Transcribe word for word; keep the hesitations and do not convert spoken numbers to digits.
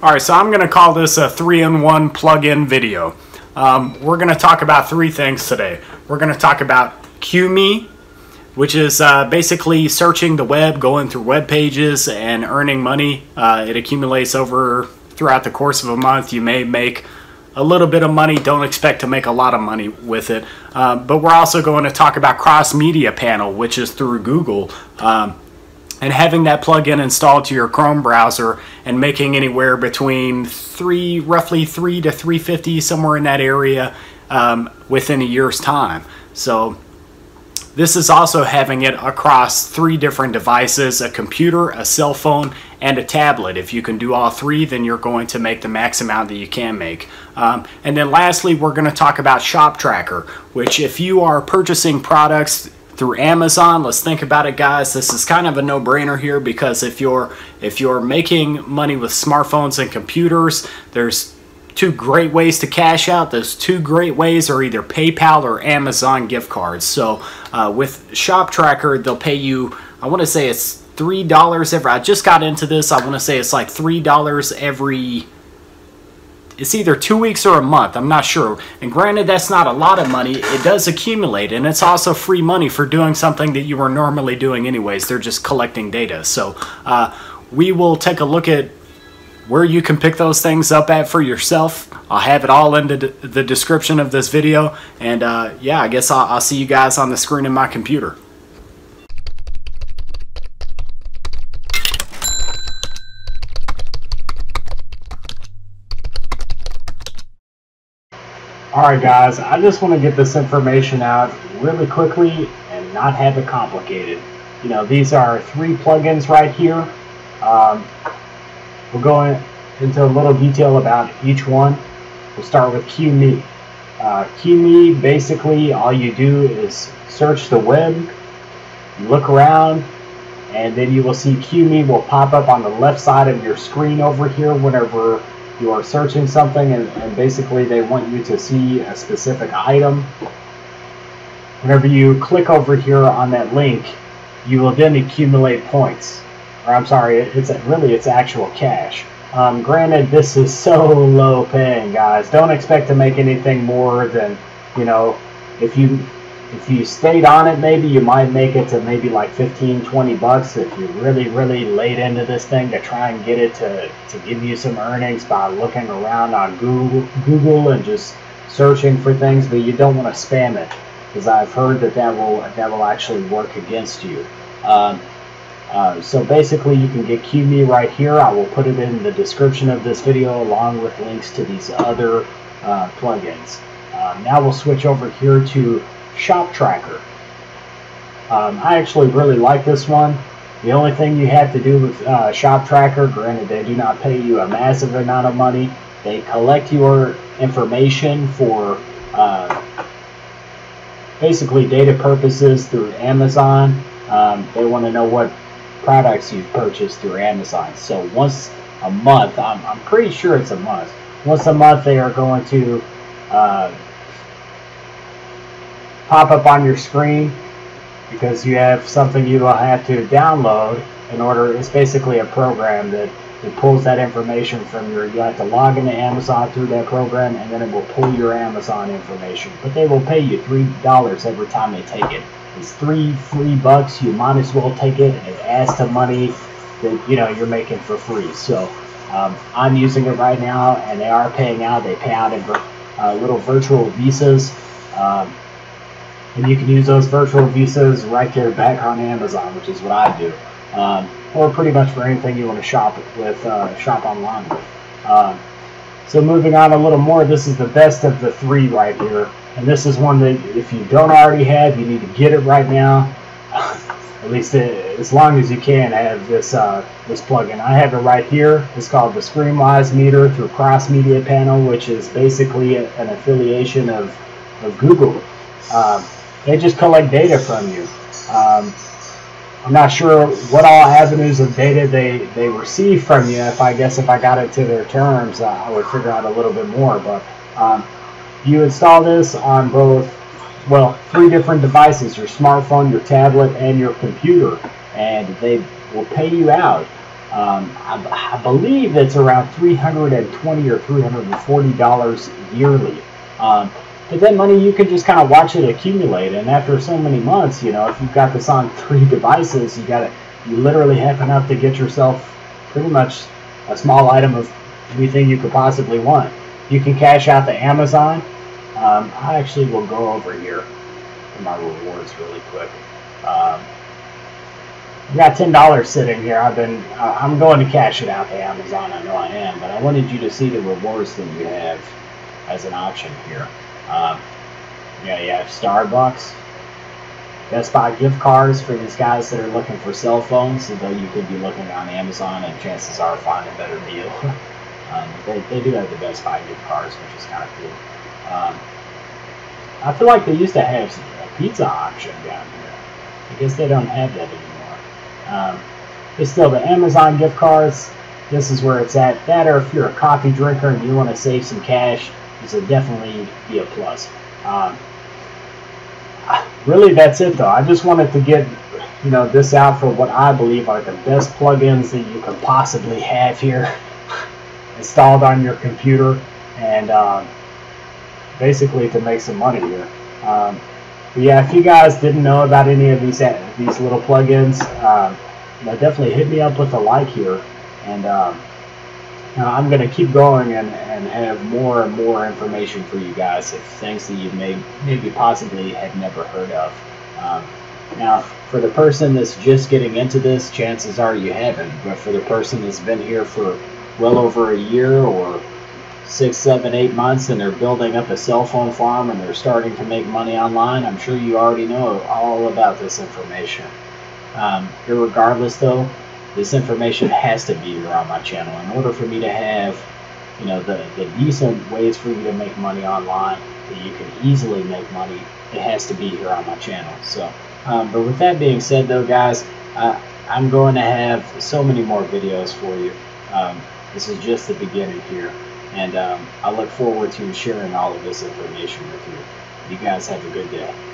Alright, so I'm going to call this a three in one plug-in video. Um, we're going to talk about three things today. We're going to talk about Qmee, which is uh, basically searching the web, going through web pages, and earning money. Uh, it accumulates over throughout the course of a month. You may make a little bit of money. Don't expect to make a lot of money with it. Uh, but we're also going to talk about Cross Media Panel, which is through Google. Um, And having that plugin installed to your Chrome browser and making anywhere between three, roughly three to three fifty, somewhere in that area, um, within a year's time. So this is also having it across three different devices: a computer, a cell phone, and a tablet. If you can do all three, then you're going to make the max amount that you can make. Um, and then lastly, we're going to talk about Shop Tracker, which if you are purchasing products through Amazon, let's think about it, guys. This is kind of a no-brainer here, because if you're if you're making money with smartphones and computers, there's two great ways to cash out. Those two great ways are either PayPal or Amazon gift cards. So uh, with Shop Tracker, they'll pay you, I want to say it's three dollars every, I just got into this, I want to say it's like three dollars every, it's either two weeks or a month, I'm not sure. And granted, that's not a lot of money. It does accumulate, and it's also free money for doing something that you were normally doing anyways. They're just collecting data. So uh, we will take a look at where you can pick those things up at for yourself. I'll have it all in the, the description of this video. And uh, yeah, I guess I'll, I'll see you guys on the screen in my computer. Alright guys, I just want to get this information out really quickly and not have it complicated. You know, these are three plugins right here. Um, we'll go in, into a little detail about each one. We'll start with Qmee. Uh, Qmee, basically all you do is search the web, look around, and then you will see Qmee will pop up on the left side of your screen over here whenever you are searching something, and, and basically they want you to see a specific item. Whenever you click over here on that link, you will then accumulate points, or I'm sorry, it's really it's actual cash. Um, granted, this is so low paying, guys. Don't expect to make anything more than, you know, if you if you stayed on it, maybe you might make it to maybe like fifteen, twenty bucks if you really, really laid into this thing to try and get it to, to give you some earnings by looking around on Google, Google and just searching for things. But you don't want to spam it, because I've heard that that will, that will actually work against you. Um, uh, so basically you can get Qmee right here. I will put it in the description of this video along with links to these other uh, plugins. Uh, now we'll switch over here to Shop Tracker. Um, I actually really like this one. The only thing you have to do with uh, Shop Tracker, granted they do not pay you a massive amount of money, they collect your information for uh, basically data purposes through Amazon. Um, they want to know what products you've purchased through Amazon. So once a month, I'm, I'm pretty sure it's a month, once a month they are going to uh, pop up on your screen, because you have something you will have to download in order, it's basically a program that, that pulls that information from your, you have to log into Amazon through that program, and then it will pull your Amazon information. But they will pay you three dollars every time they take it. It's three free bucks, you might as well take it, and it adds to money that you know you're making for free. So um, I'm using it right now, and they are paying out, they pay out in uh, little virtual visas. Um, And you can use those virtual visas right there back on Amazon, which is what I do, um, or pretty much for anything you want to shop with, uh, shop online with. Um, so moving on a little more, this is the best of the three right here, and this is one that if you don't already have, you need to get it right now. At least it, as long as you can have this uh, this plugin. I have it right here. It's called the Screenwise Meter through Cross Media Panel, which is basically a, an affiliation of of Google. Um, They just collect data from you. Um, I'm not sure what all avenues of data they, they receive from you. If I guess if I got it to their terms, uh, I would figure out a little bit more. But um, you install this on both, well, three different devices, your smartphone, your tablet, and your computer. And they will pay you out Um, I, I believe it's around three hundred twenty dollars or three hundred forty dollars yearly. Um, but that money, you can just kind of watch it accumulate. And after so many months, you know, if you've got this on three devices, you got it. You literally have enough to get yourself pretty much a small item of anything you could possibly want. You can cash out to Amazon. Um, I actually will go over here to my rewards really quick. Um, I've got ten dollars sitting here. I've been, uh, I'm going to cash it out to Amazon. I know I am, but I wanted you to see the rewards that you have as an option here. Um, yeah, you have Starbucks, Best Buy gift cards for these guys that are looking for cell phones, although you could be looking on Amazon and chances are find a better deal. um, they, they do have the Best Buy gift cards, which is kind of cool. Um, I feel like they used to have a pizza option down here. I guess they don't have that anymore. Um, it's still the Amazon gift cards. This is where it's at. That, or if you're a coffee drinker and you want to save some cash, this will definitely be a plus. Um, really, that's it though. I just wanted to get, you know, this out for what I believe are the best plugins that you could possibly have here installed on your computer, and um, basically to make some money here. Um, But yeah, if you guys didn't know about any of these these little plugins, um, you know, definitely hit me up with a like here, and um, you know, I'm gonna keep going and, and have more and more information for you guys if things that you may maybe possibly have never heard of. Um, now, for the person that's just getting into this, chances are you haven't. But for the person that's been here for well over a year or six, seven, eight months, and they're building up a cell phone farm and they're starting to make money online, I'm sure you already know all about this information. Um, irregardless though, this information has to be here on my channel in order for me to have, you know, the, the decent ways for you to make money online that you can easily make money. It has to be here on my channel. So, um, but with that being said though, guys, uh, I'm going to have so many more videos for you. Um, this is just the beginning here. And um, I look forward to sharing all of this information with you. You guys have a good day.